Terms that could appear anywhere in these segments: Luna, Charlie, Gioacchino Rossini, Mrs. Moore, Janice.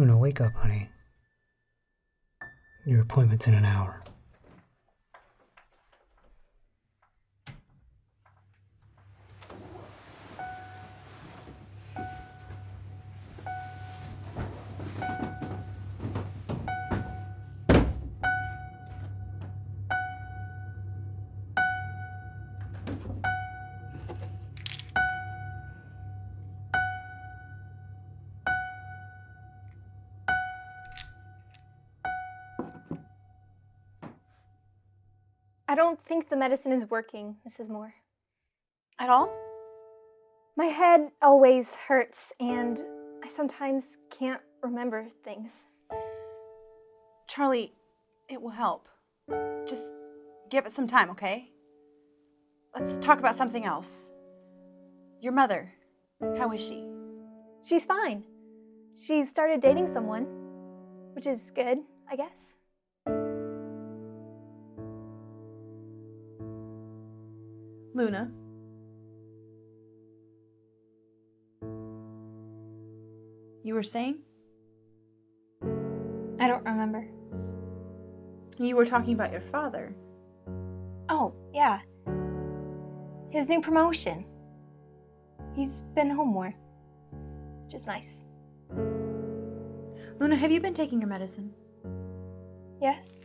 Luna, wake up, honey. Your appointment's in an hour. I don't think the medicine is working, Mrs. Moore. At all? My head always hurts, and I sometimes can't remember things. Charlie, it will help. Just give it some time, okay? Let's talk about something else. Your mother, how is she? She's fine. She started dating someone, which is good, I guess. Luna. You were saying? I don't remember. You were talking about your father. Oh, yeah. His new promotion. He's been home more, which is nice. Luna, have you been taking your medicine? Yes.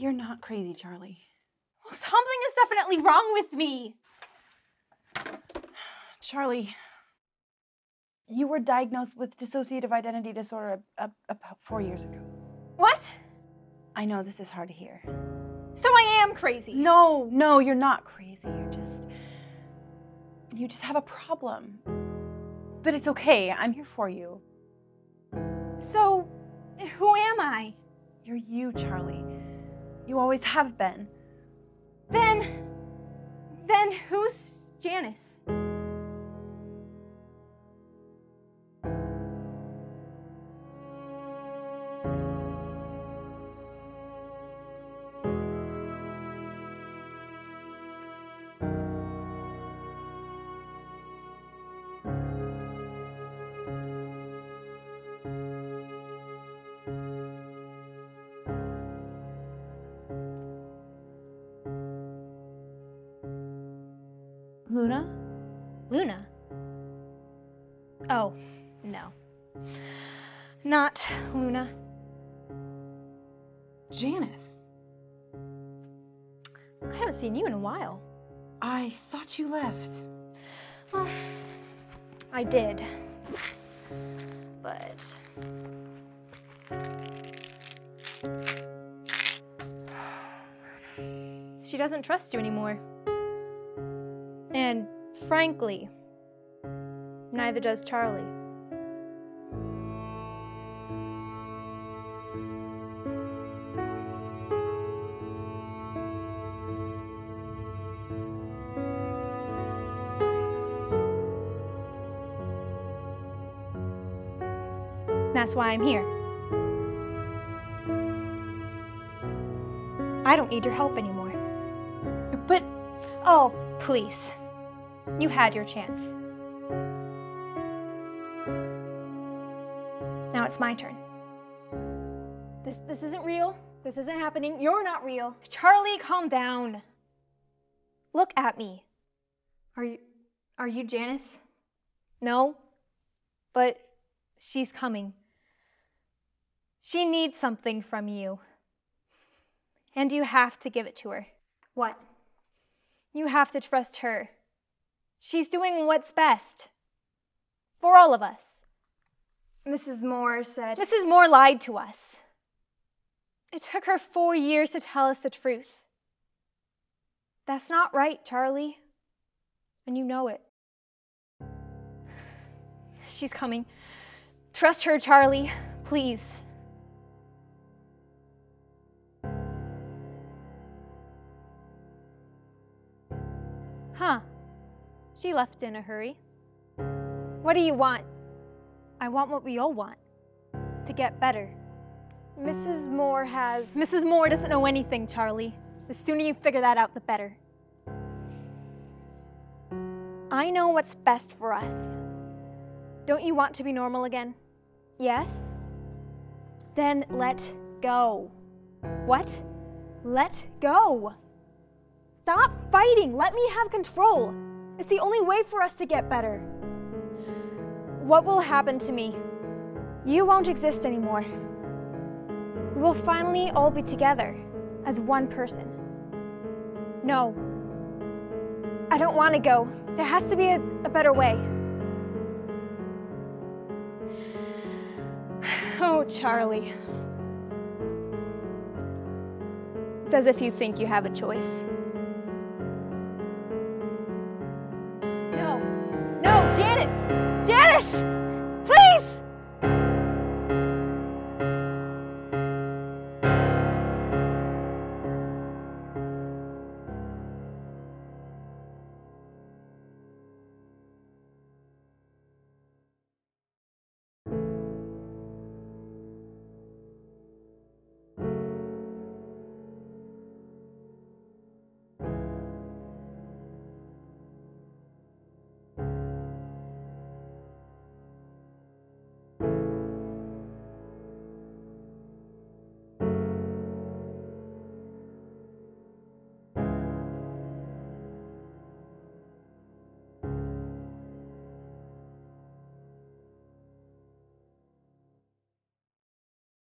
You're not crazy, Charlie. Well, something is definitely wrong with me. Charlie, you were diagnosed with dissociative identity disorder about 4 years ago. What? I know this is hard to hear. So I am crazy. No, no, you're not crazy. You just have a problem. But it's okay. I'm here for you. So, who am I? You're you, Charlie. You always have been. Then who's Janice? Luna? Luna? Oh, no. Not Luna. Janice? I haven't seen you in a while. I thought you left. Well, I did. But... she doesn't trust you anymore. And frankly, neither does Charlie. That's why I'm here. I don't need your help anymore. But, oh, please. You had your chance. Now it's my turn. This isn't real. This isn't happening. You're not real. Charlie, calm down. Look at me. Are you Janice? No, but she's coming. She needs something from you. And you have to give it to her. What? You have to trust her. She's doing what's best for all of us. Mrs. Moore said... Mrs. Moore lied to us. It took her 4 years to tell us the truth. That's not right, Charlie. And you know it. She's coming. Trust her, Charlie, please. Huh. She left in a hurry. What do you want? I want what we all want. To get better. Mrs. Moore has... Mrs. Moore doesn't know anything, Charlie. The sooner you figure that out, the better. I know what's best for us. Don't you want to be normal again? Yes. Then let go. What? Let go. Stop fighting. Let me have control. It's the only way for us to get better. What will happen to me? You won't exist anymore. We will finally all be together as one person. No. I don't want to go. There has to be a better way. Oh, Charlie. It's as if you think you have a choice. No. No, Janice! Janice!